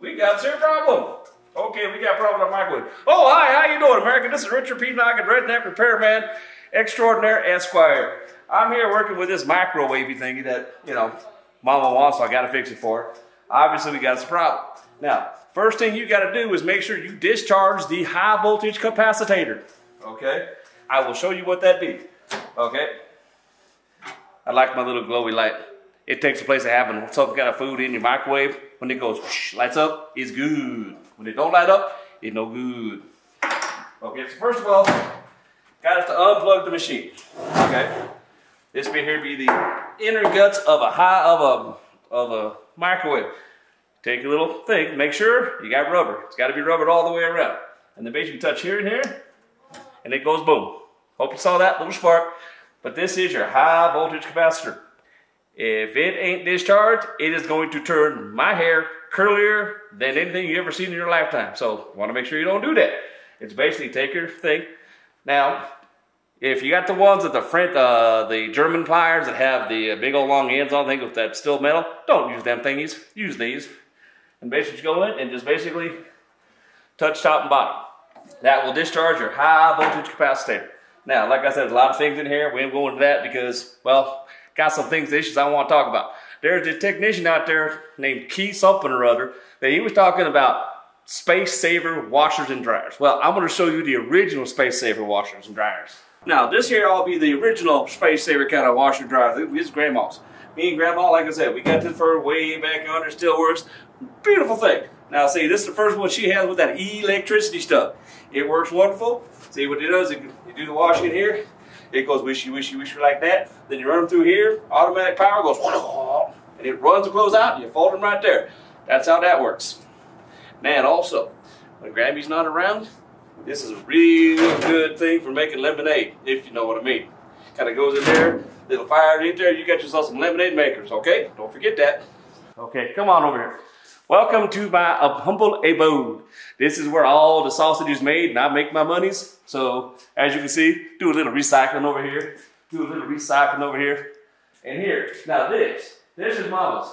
We got your problem. Okay, we got problem on microwave. Oh, hi, how you doing, America? This is Richard P. Noggin, redneck repairman extraordinaire Esquire. I'm here working with this microwavey thingy that, you know, mama wants, so I gotta fix it for her. Obviously, we got this problem. Now, first thing you gotta do is make sure you discharge the high voltage capacitor. Okay? I will show you what that be. Okay? I like my little glowy light. It takes the place of having some kind of food in your microwave. When it goes, whoosh, lights up, it's good. When it don't light up, it's no good. Okay, so first of all, got to unplug the machine. Okay, this bit here be the inner guts of a microwave. Take your little thing, make sure you got rubber. It's got to be rubbered all the way around. And then basically touch here and here, and it goes boom. Hope you saw that little spark. But this is your high voltage capacitor. If it ain't discharged, it is going to turn my hair curlier than anything you ever seen in your lifetime. So you want to make sure you don't do that. It's basically take your thing. Now, if you got the ones at the front, the German pliers that have the big old long ends on things with that steel metal, don't use them thingies. Use these. And basically you go in and just basically touch top and bottom. That will discharge your high voltage capacitor. Now, like I said, there's a lot of things in here. We ain't going to that because, well, got some things, issues I want to talk about. There's a technician out there named Keith something or other that he was talking about space saver washers and dryers. Well, I'm going to show you the original space saver washers and dryers. Now, this here all be the original space saver kind of washer and dryer. This is Grandma's. Me and Grandma, like I said, we got this for way back under. It still works. Beautiful thing. Now, see, this is the first one she has with that electricity stuff. It works wonderful. See what it does? You do the washing here. It goes wishy, wishy, wishy like that. Then you run them through here. Automatic power goes, and it runs the clothes out. And you fold them right there. That's how that works. Man, also, when Grammy's not around, this is a real good thing for making lemonade, if you know what I mean. Kind of goes in there, little fire in there. You got yourself some lemonade makers, okay? Don't forget that. Okay, come on over here. Welcome to my humble abode. This is where all the sausage is made and I make my monies. So as you can see, do a little recycling over here. Do a little recycling over here. And here, now this is Mama's.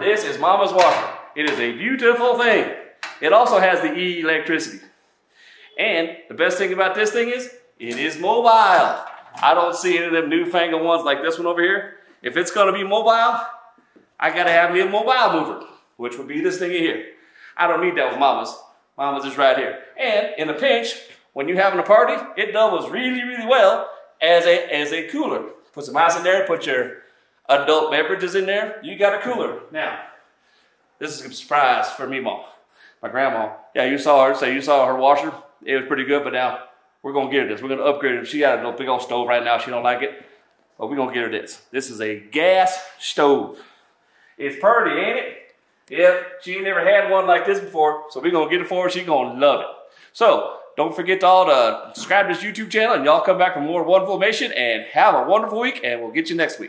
This is Mama's washer. It is a beautiful thing. It also has the electricity. And the best thing about this thing is, it is mobile. I don't see any of them newfangled ones like this one over here. If it's gonna be mobile, I gotta have me a mobile mover, which would be this thing in here. I don't need that with Mama's. Mama's is right here. And in a pinch, when you're having a party, it doubles really, really well as a cooler. Put some ice in there, put your adult beverages in there, you got a cooler. Now, this is a surprise for me, Mom. My grandma. Yeah, you saw her, so you saw her washer. It was pretty good, but now we're gonna get her this. We're gonna upgrade it. She got a little big old stove right now, she don't like it. But we're gonna get her this. This is a gas stove. It's pretty, ain't it? Yeah, she ain't never had one like this before, so we're going to get it for her. She's going to love it. So, don't forget to all to subscribe to this YouTube channel, and y'all come back for more wonderful information, and have a wonderful week, and we'll get you next week.